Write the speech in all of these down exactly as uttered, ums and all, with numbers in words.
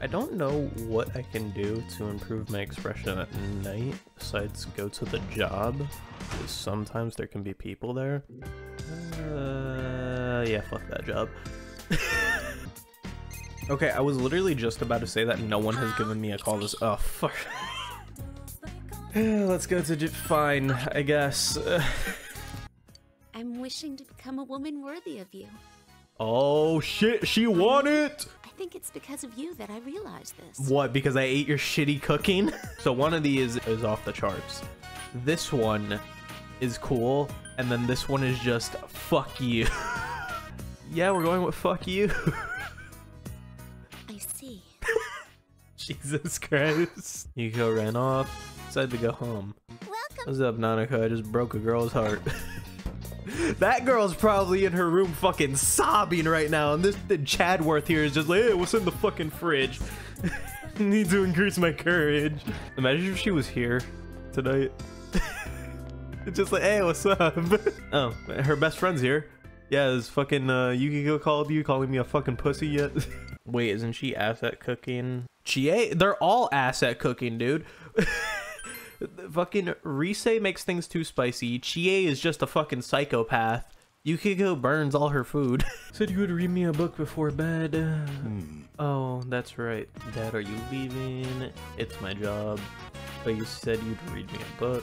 I don't know what I can do to improve my expression at night besides go to the job, because sometimes there can be people there. Uh, yeah, fuck that job. Okay, I was literally just about to say that no one has given me a call this- oh, fuck. Let's go to- fine, I guess. I'm wishing to become a woman worthy of you. Oh shit, she won it! I think it's because of you that I realized this. What, because I ate your shitty cooking? So one of these is off the charts. This one is cool, and then this one is just fuck you. Yeah, we're going with fuck you. I see. Jesus Christ. Yuko ran off, decided to go home. Welcome. What's up, Nanako? I just broke a girl's heart. That girl's probably in her room fucking sobbing right now, and this the Chadworth here is just like, hey, what's in the fucking fridge? Need to increase my courage. Imagine if she was here tonight. It's just like, hey, what's up? Oh, her best friend's here. Yeah, this fucking uh, Yukiko called you, calling me a fucking pussy yet? Wait, isn't she asset cooking? Chie? They're all asset cooking, dude. The fucking Risei makes things too spicy. Chie is just a fucking psychopath. Yukiko burns all her food. Said you would read me a book before bed. Hmm. Oh, that's right. Dad, are you leaving? It's my job. But you said you'd read me a book.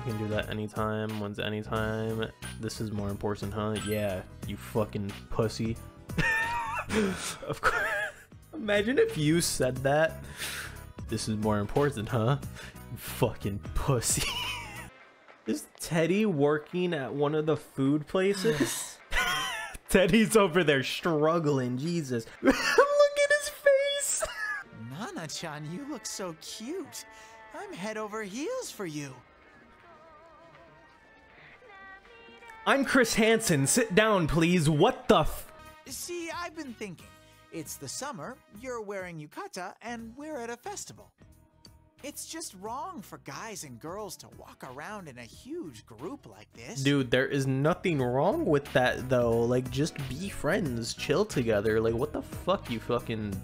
I can do that anytime. When's anytime? This is more important, huh? Yeah, you fucking pussy. Of course. Imagine if you said that. This is more important, huh? Fucking pussy. Is Teddy working at one of the food places? Teddy's over there struggling, Jesus. Look at his face! Nana-chan, you look so cute. I'm head over heels for you. I'm Chris Hansen. Sit down, please. What the f- See, I've been thinking. It's the summer, you're wearing yukata, and we're at a festival. It's just wrong for guys and girls to walk around in a huge group like this. Dude, there is nothing wrong with that, though. Like, just be friends, chill together. Like, what the fuck, you fucking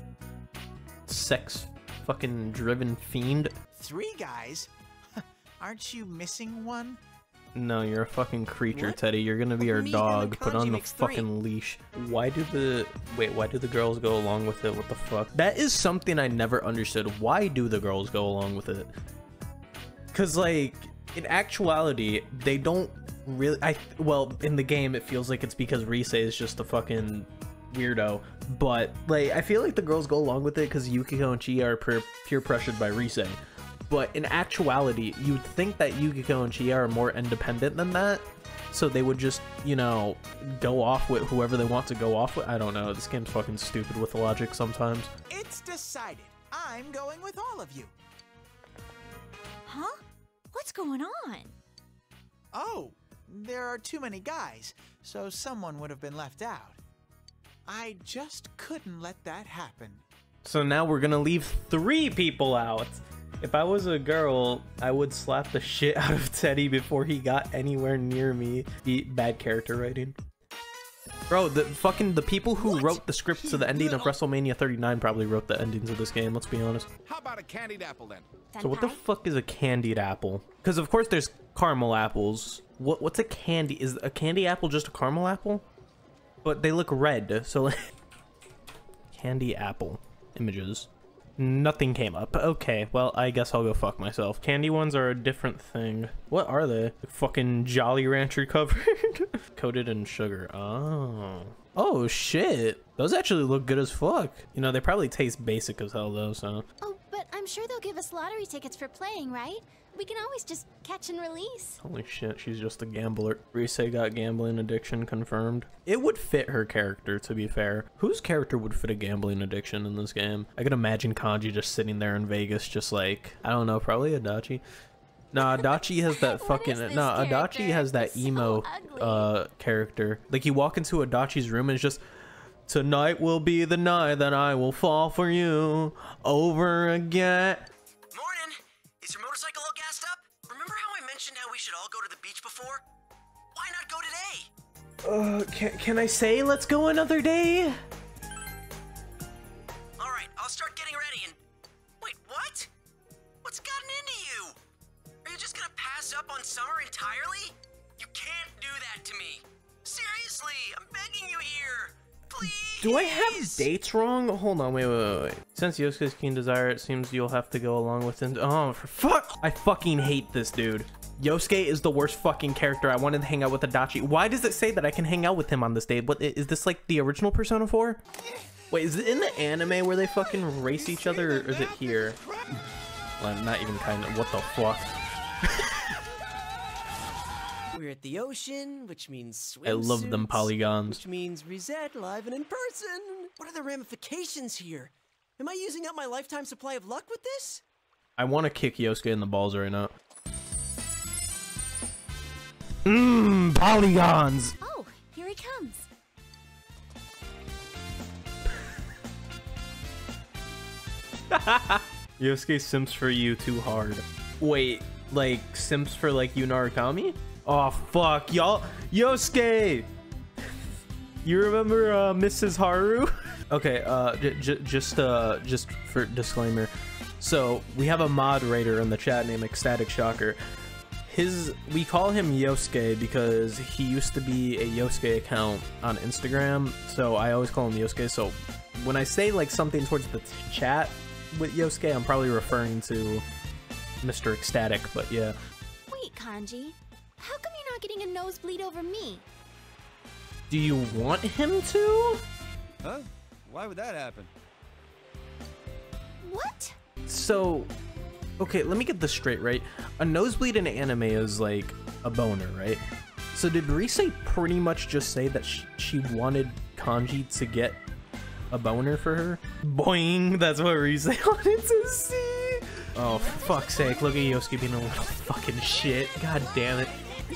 sex fucking driven fiend? Three guys? Aren't you missing one? No, you're a fucking creature, what? Teddy. You're gonna be our dog. Put on the fucking leash. Why do the... Wait, why do the girls go along with it? What the fuck? That is something I never understood. Why do the girls go along with it? Because, like, in actuality, they don't really... I Well, in the game, it feels like it's because Risei is just a fucking weirdo. But, like, I feel like the girls go along with it because Yukiko and Chi are peer, peer pressured by Risei. But in actuality, you'd think that Yukiko and Chie are more independent than that. So they would just, you know, go off with whoever they want to go off with. I don't know. This game's fucking stupid with the logic sometimes. It's decided. I'm going with all of you. Huh? What's going on? Oh, there are too many guys. So someone would have been left out. I just couldn't let that happen. So now we're going to leave three people out. If I was a girl, I would slap the shit out of Teddy before he got anywhere near me. The bad character writing. Bro, the fucking the people who what? wrote the scripts to the ending of WrestleMania thirty-nine probably wrote the endings of this game, let's be honest. How about a candied apple then? So what the fuck is a candied apple? Because of course there's caramel apples. What what's a candy? Is a candy apple just a caramel apple? But they look red, so like candy apple images. Nothing came up. Okay, well, I guess I'll go fuck myself. Candy ones are a different thing. What are they? Fucking Jolly Rancher covered? Coated in sugar. Oh. Oh, shit. Those actually look good as fuck. You know, they probably taste basic as hell, though, so. Oh, but I'm sure they'll give us lottery tickets for playing, right? We can always just catch and release. Holy shit, she's just a gambler. Risei got gambling addiction confirmed. It would fit her character, to be fair. Whose character would fit a gambling addiction in this game? I could imagine Kanji just sitting there in Vegas, just like, I don't know, probably Adachi. No, Adachi has that fucking... No, character? Adachi has that emo so uh, character. Like, you walk into Adachi's room and it's just... Tonight will be the night that I will fall for you over again. Morning. Is your motorcycle all gassed up? Remember how I mentioned how we should all go to the beach before? Why not go today? Uh, can, can I say let's go another day? All right, I'll I'll start getting ready and... Wait, what? What's gotten into you? Are you just gonna pass up on summer entirely? You can't do that to me. Seriously, I'm begging you here. Please. Do I have dates wrong? Hold on, wait, wait, wait, wait. Since Yosuke's keen desire, it seems you'll have to go along with him. Oh, for fuck! I fucking hate this dude. Yosuke is the worst fucking character. I wanted to hang out with Adachi. Why does it say that I can hang out with him on this date? What is this, like the original Persona four? Wait, is it in the anime where they fucking race each other, or is it here? Well, not even kind of. What the fuck? We're at the ocean, which means swimsuits. I love them polygons. Which means reset live and in person. What are the ramifications here? Am I using up my lifetime supply of luck with this? I want to kick Yosuke in the balls right now. Mmm, polygons. Oh, here he comes. Yosuke simps for you too hard. Wait, like simps for like you, Narukami? Oh fuck, y'all. Yosuke! You remember uh, Missus Haru? Okay, uh, j j just uh, just for disclaimer. So we have a moderator in the chat named Ecstatic Shocker. His we call him Yosuke because he used to be a Yosuke account on Instagram. So I always call him Yosuke. So when I say like something towards the chat with Yosuke, I'm probably referring to Mister Ecstatic. But yeah. Wait, Kanji. How come you're not getting a nosebleed over me? Do you want him to? Huh? Why would that happen? What? So, okay, let me get this straight, right? A nosebleed in anime is like a boner, right? So did Rise pretty much just say that she, she wanted Kanji to get a boner for her? Boing, that's what Rise wanted to see. Oh, for fuck's sake, look at Yosuke being a little fucking shit. God damn it.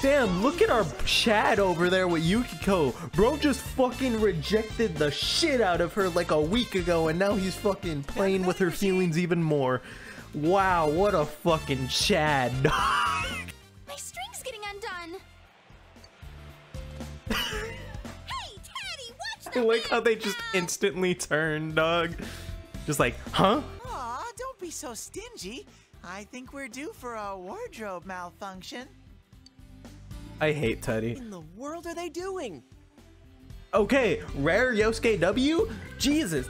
Damn, look at our Chad over there with Yukiko. Bro just fucking rejected the shit out of her like a week ago, and now he's fucking playing with her feelings even more. Wow, what a fucking Chad. My string's getting undone. Hey, Teddy, watch the I like how they just instantly turn, dog. Just like, huh? Aw, don't be so stingy. I think we're due for a wardrobe malfunction. I hate Teddy. What in the world are they doing? Okay, rare Yosuke W? Jesus.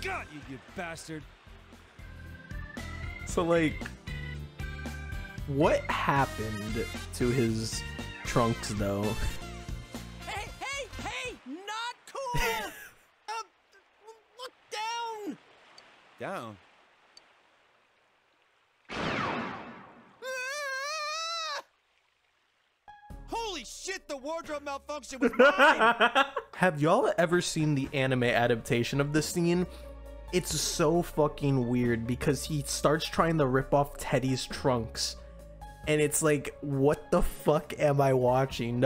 God, you, you bastard. So, like, what happened to his trunks, though? Hey, hey, hey, not cool! uh, look down! Down? Holy shit, the wardrobe malfunction was mine! Have y'all ever seen the anime adaptation of this scene? It's so fucking weird because he starts trying to rip off Teddy's trunks. And it's like, what the fuck am I watching?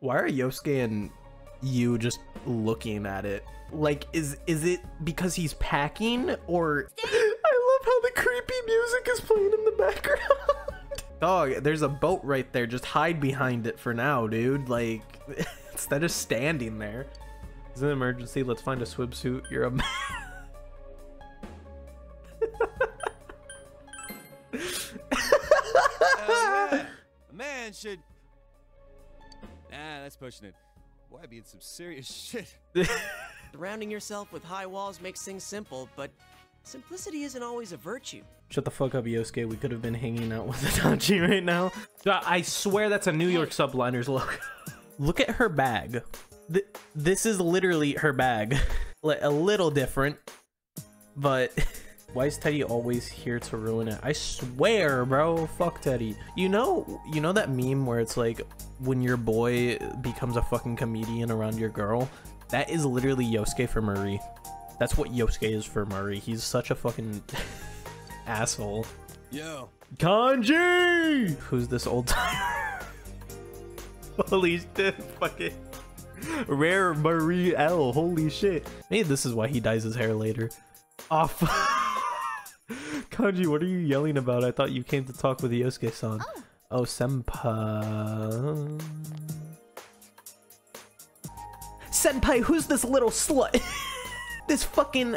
Why are Yosuke and you just looking at it? Like, is is it because he's packing or... I love how the creepy music is playing in the background. Dog, there's a boat right there. Just hide behind it for now, dude. Like, instead of standing there. It's an emergency. Let's find a swimsuit. You're a man. uh, yeah. A man should... Nah, that's pushing it. Boy, I'd be in some serious shit. Surrounding yourself with high walls makes things simple, but simplicity isn't always a virtue. Shut the fuck up, Yosuke. We could have been hanging out with Adachi right now. I swear that's a New York Subliners logo. Look at her bag. Th this is literally her bag. A little different, but why is Teddy always here to ruin it? I swear, bro. Fuck Teddy. You know, you know that meme where it's like when your boy becomes a fucking comedian around your girl? That is literally Yosuke for Marie. That's what Yosuke is for Murray. He's such a fucking asshole. Yo. Kanji! Who's this old timer? Holy shit, fucking rare Marie L. Holy shit. Maybe this is why he dyes his hair later. Off. Kanji, what are you yelling about? I thought you came to talk with Yosuke-san. Oh. oh, senpai. Senpai, who's this little slut? This fucking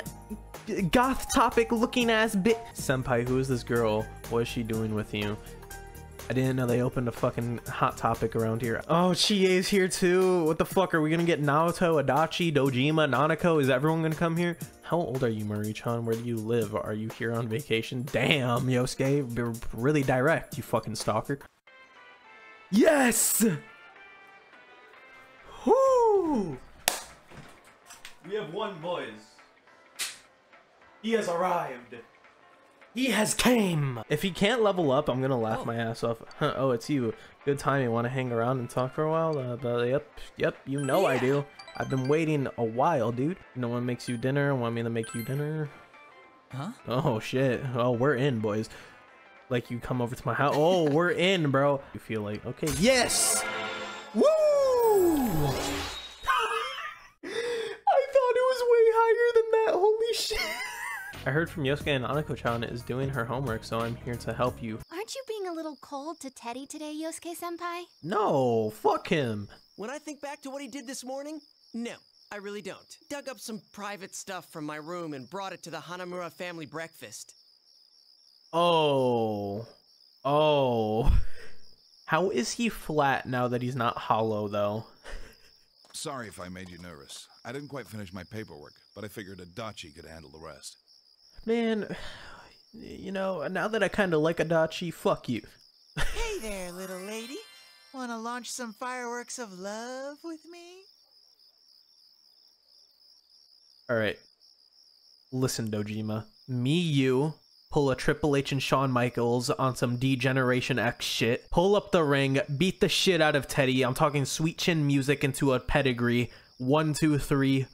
goth topic looking ass bit. Senpai, who is this girl? What is she doing with you? I didn't know they opened a fucking hot topic around here. Oh, Chie's here too. What the fuck? Are we gonna get Naoto, Adachi, Dojima, Nanako? Is everyone gonna come here? How old are you, Marie-chan? Where do you live? Are you here on vacation? Damn, Yosuke. You're really direct, you fucking stalker. Yes! Whoo! We have one, boys. He has arrived. He has came! If he can't level up, I'm gonna laugh oh. my ass off. Huh, oh, it's you. Good time, you wanna hang around and talk for a while? Uh, but, yep, yep, you know yeah. I do. I've been waiting a while, dude. No one makes you dinner, want me to make you dinner? Huh? Oh, shit. Oh, we're in, boys. Like, you come over to my house. Oh, we're in, bro. You feel like, okay, yes! Woo! I thought it was way higher than that, holy shit. I heard from Yosuke and Anako-chan is doing her homework, so I'm here to help you. Aren't you being a little cold to Teddy today, Yosuke-senpai? No, fuck him. When I think back to what he did this morning, no, I really don't. Dug up some private stuff from my room and brought it to the Hanamura family breakfast. Oh. Oh. How is he flat now that he's not hollow, though? Sorry if I made you nervous. I didn't quite finish my paperwork, but I figured Adachi could handle the rest. Man, you know, now that I kind of like Adachi, fuck you. Hey there, little lady. Want to launch some fireworks of love with me? Alright. Listen, Dojima. Me, you, pull a Triple H and Shawn Michaels on some D-Generation X shit. Pull up the ring, beat the shit out of Teddy. I'm talking sweet chin music into a pedigree. One, two, three.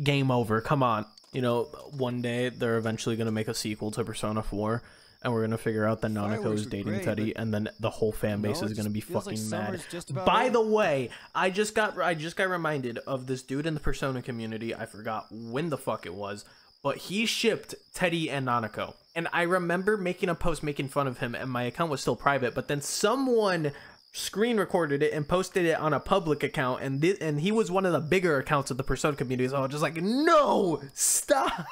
Game over. Come on. You know, one day they're eventually going to make a sequel to Persona four, and we're going to figure out that Nanako is dating great, Teddy, and then the whole fan base no, is going to be fucking like mad. By it. the way, I just got I just got reminded of this dude in the Persona community. I forgot when the fuck it was, but he shipped Teddy and Nanako. And I remember making a post making fun of him, and my account was still private, but then someone screen recorded it and posted it on a public account, and th and he was one of the bigger accounts of the Persona community, so I was just like, no, stop.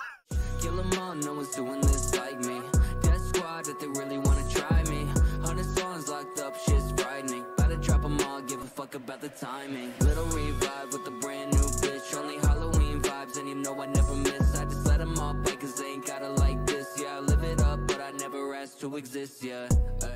Kill them all, no one's doing this like me. Death squad that they really want to try me. Hundred songs locked up, shit's frightening. About to drop them all, give a fuck about the timing. Little revive with a brand new bitch. Only Halloween vibes, and you know I never miss. I just let them all play cause they ain't gotta like this, yeah. I live it up, but I never asked to exist, yeah.